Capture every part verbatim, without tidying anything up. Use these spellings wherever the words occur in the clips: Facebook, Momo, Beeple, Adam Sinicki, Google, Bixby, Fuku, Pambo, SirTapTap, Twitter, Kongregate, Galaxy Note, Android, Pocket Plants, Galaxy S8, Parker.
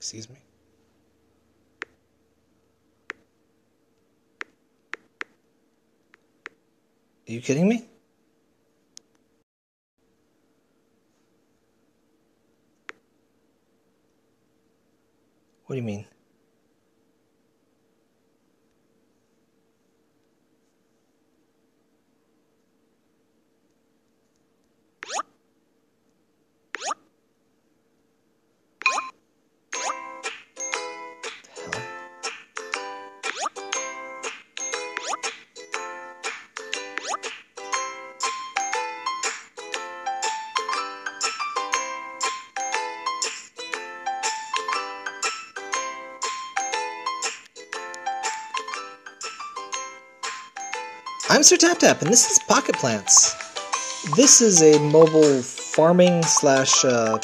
Excuse me. Are you kidding me? What do you mean? I'm SirTapTap, and this is Pocket Plants. This is a mobile farming slash uh,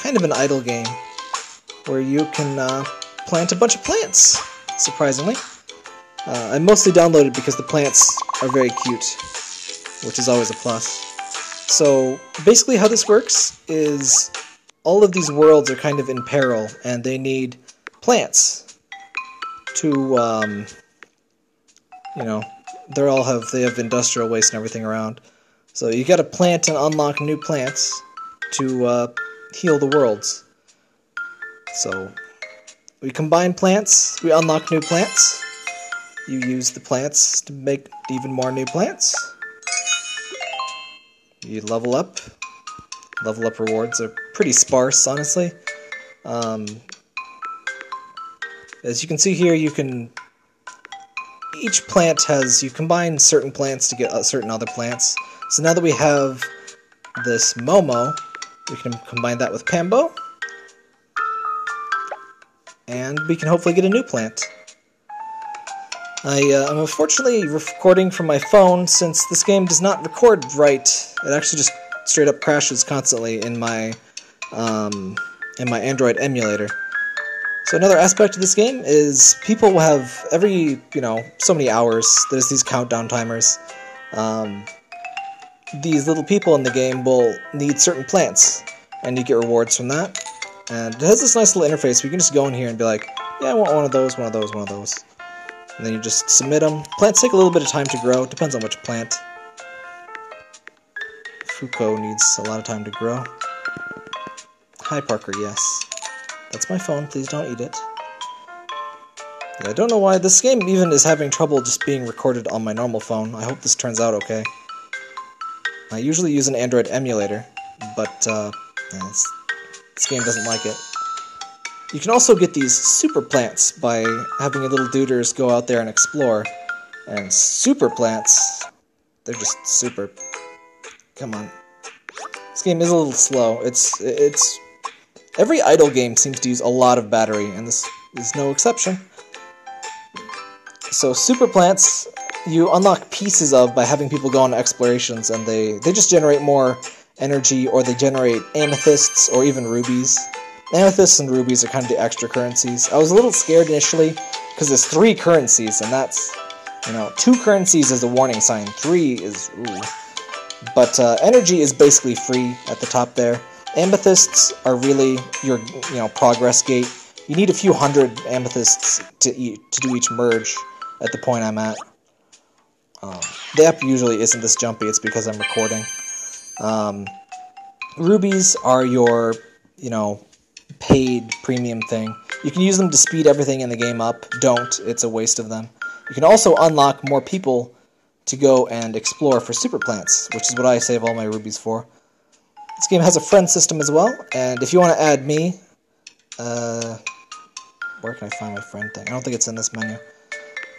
kind of an idle game where you can uh, plant a bunch of plants, surprisingly. Uh, I mostly downloaded because the plants are very cute, which is always a plus. So basically how this works is all of these worlds are kind of in peril, and they need plants to, um, you know... They all have they have industrial waste and everything around, so you got to plant and unlock new plants to uh, heal the worlds. So we combine plants, we unlock new plants. You use the plants to make even more new plants. You level up. Level up rewards are pretty sparse, honestly. Um, as you can see here, you can. Each plant has, you combine certain plants to get certain other plants. So now that we have this Momo, we can combine that with Pambo. And we can hopefully get a new plant. I, uh, I'm unfortunately recording from my phone since this game does not record right. It actually just straight up crashes constantly in my, um, in my Android emulator. So another aspect of this game is people will have every, you know, so many hours, there's these countdown timers. Um, these little people in the game will need certain plants, and you get rewards from that. And it has this nice little interface where you can just go in here and be like, yeah, I want one of those, one of those, one of those. And then you just submit them. Plants take a little bit of time to grow, depends on which plant. Fuku needs a lot of time to grow. Hi, Parker, yes. That's my phone, please don't eat it. Yeah, I don't know why this game even is having trouble just being recorded on my normal phone. I hope this turns out okay. I usually use an Android emulator, but uh, yeah, this, this game doesn't like it. You can also get these super plants by having your little duders go out there and explore. And super plants, they're just super. Come on. This game is a little slow. It's it's... Every idle game seems to use a lot of battery, and this is no exception. So super plants, you unlock pieces of by having people go on explorations, and they, they just generate more energy, or they generate amethysts, or even rubies. Amethysts and rubies are kind of the extra currencies. I was a little scared initially, because there's three currencies, and that's, you know, two currencies is a warning sign, three is, ooh. But uh, energy is basically free at the top there. Amethysts are really your, you know, progress gate. You need a few hundred amethysts to eat, to do each merge at the point I'm at. Um, the app usually isn't this jumpy, it's because I'm recording. Um, rubies are your, you know, paid premium thing. You can use them to speed everything in the game up. Don't, it's a waste of them. You can also unlock more people to go and explore for super plants, which is what I save all my rubies for. This game has a friend system as well, and if you want to add me, uh, where can I find my friend thing? I don't think it's in this menu.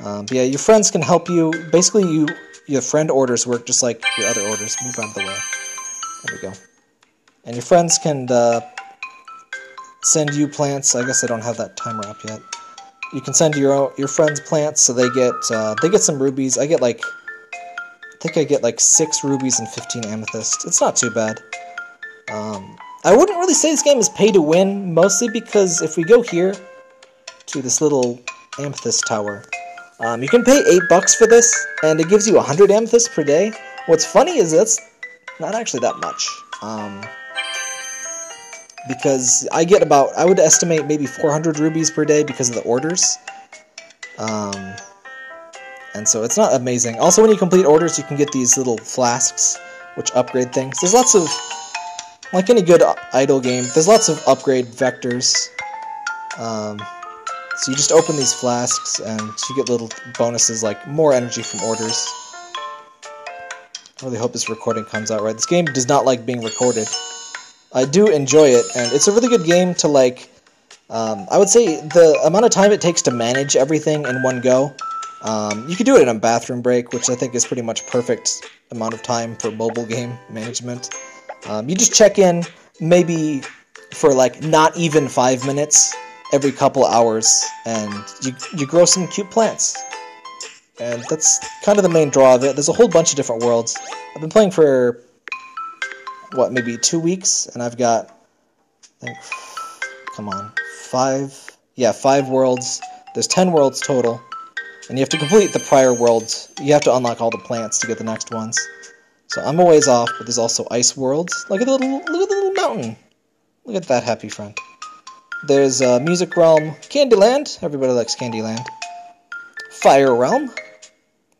Um, but yeah, your friends can help you. Basically, you your friend orders work just like your other orders. Move out of the way. There we go. And your friends can uh, send you plants. I guess I don't have that timer up yet. You can send your own, your friends plants, so they get uh, they get some rubies. I get like I think I get like six rubies and fifteen amethysts. It's not too bad. Um, I wouldn't really say this game is pay to win, mostly because if we go here to this little amethyst tower, um, you can pay eight bucks for this, and it gives you one hundred amethysts per day. What's funny is that's not actually that much. Um, because I get about, I would estimate maybe four hundred rubies per day because of the orders. Um, and so it's not amazing. Also, when you complete orders, you can get these little flasks, which upgrade things. There's lots of, like any good idle game, there's lots of upgrade vectors. Um, so you just open these flasks, and you get little bonuses like more energy from orders. I really hope this recording comes out right. This game does not like being recorded. I do enjoy it, and it's a really good game to, like, um, I would say the amount of time it takes to manage everything in one go. Um, you could do it in a bathroom break, which I think is pretty much perfect amount of time for mobile game management. Um, you just check in maybe for, like, not even five minutes every couple hours, and you, you grow some cute plants. And that's kind of the main draw of it. There's a whole bunch of different worlds. I've been playing for, what, maybe two weeks, and I've got, I think, come on, five, yeah, five worlds. There's ten worlds total, and you have to complete the prior worlds. You have to unlock all the plants to get the next ones. So I'm a ways off, but there's also ice worlds. Look at the little, look at the little mountain. Look at that happy friend. There's uh, Music Realm, Candyland. Everybody likes Candyland. Fire Realm.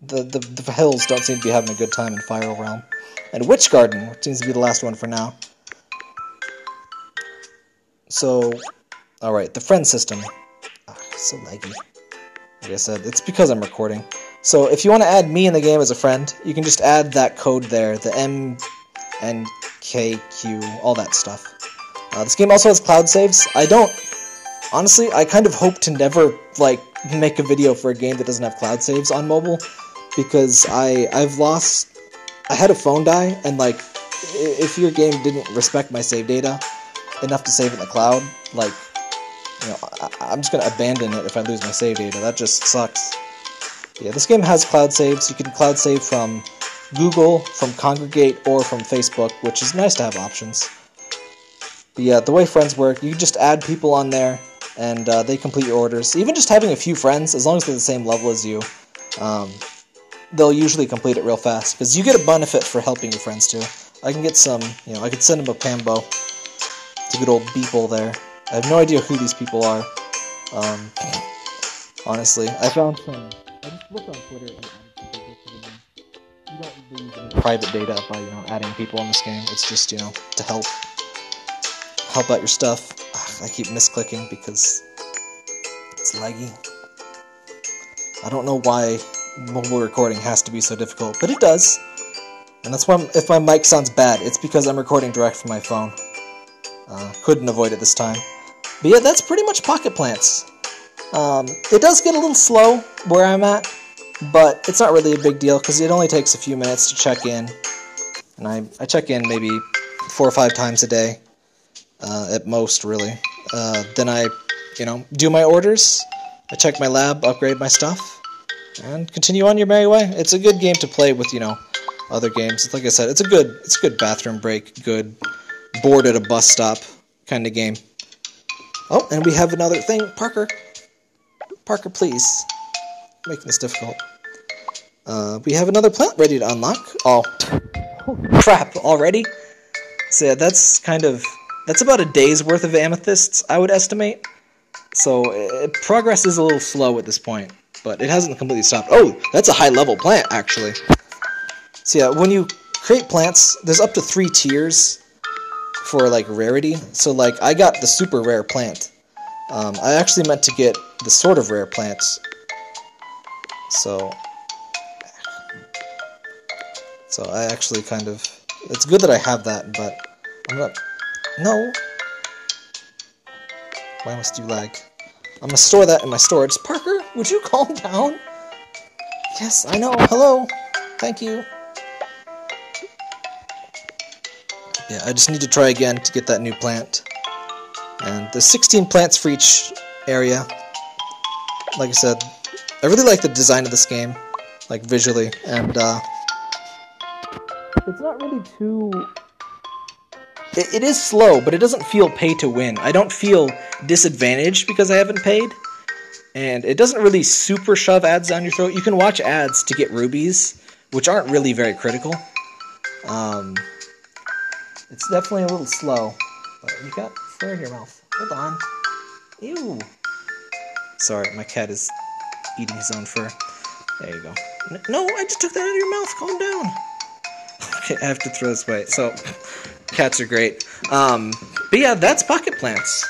The, the, the hills don't seem to be having a good time in Fire Realm. And Witch Garden, which seems to be the last one for now. So, alright, the friend system. Ah, so laggy. Like I said, it's because I'm recording. So, if you want to add me in the game as a friend, you can just add that code there, the M, N, K, Q, all that stuff. Uh, this game also has cloud saves. I don't... Honestly, I kind of hope to never, like, make a video for a game that doesn't have cloud saves on mobile, because I, I've lost... I had a phone die, and, like, if your game didn't respect my save data enough to save it in the cloud, like, you know, I, I'm just gonna abandon it if I lose my save data. That just sucks. Yeah, this game has cloud saves. You can cloud save from Google, from Kongregate, or from Facebook, which is nice to have options. But yeah, the way friends work, you just add people on there, and uh, they complete your orders. Even just having a few friends, as long as they're the same level as you, um... they'll usually complete it real fast, because you get a benefit for helping your friends too. I can get some, you know, I could send them a Pambo. It's a good old Beeple there. I have no idea who these people are. Um, honestly, I found some. I just looked on Twitter and added people to the game. You don't lose any private data by, you know, adding people in this game. It's just, you know, to help, help out your stuff. Ugh, I keep misclicking because it's laggy. I don't know why mobile recording has to be so difficult, but it does. And that's why I'm, if my mic sounds bad, it's because I'm recording direct from my phone. Uh, couldn't avoid it this time. But yeah, that's pretty much Pocket Plants. Um, it does get a little slow where I'm at, but it's not really a big deal because it only takes a few minutes to check in. And I, I check in maybe four or five times a day, uh, at most, really. Uh, then I, you know, do my orders, I check my lab, upgrade my stuff, and continue on your merry way. It's a good game to play with, you know, other games. Like I said, it's a good, it's a good bathroom break, good bored at a bus stop kind of game. Oh, and we have another thing, Parker. Parker, please. Making this difficult. Uh, we have another plant ready to unlock. Oh, oh crap! Already. So yeah, that's kind of that's about a day's worth of amethysts, I would estimate. So it, progress is a little slow at this point. But it hasn't completely stopped. Oh, that's a high-level plant, actually. So yeah, when you create plants, there's up to three tiers for, like, rarity. So, like, I got the super rare plant. Um, I actually meant to get the sort of rare plants. So, so I actually kind of... It's good that I have that, but I'm not... No! Why must you lag? I'm gonna store that in my storage. Parker, would you calm down? Yes, I know. Hello. Thank you. Yeah, I just need to try again to get that new plant. And there's sixteen plants for each area. Like I said, I really like the design of this game, like visually, and uh, it's not really too... It, it is slow, but it doesn't feel pay to win. I don't feel disadvantaged because I haven't paid. And it doesn't really super shove ads down your throat. You can watch ads to get rubies, which aren't really very critical. Um, it's definitely a little slow. What, you got fur in your mouth. Hold on. Ew. Sorry, my cat is eating his own fur. There you go. No, I just took that out of your mouth. Calm down. Okay, I have to throw this away. So, cats are great. Um, but yeah, that's Pocket Plants.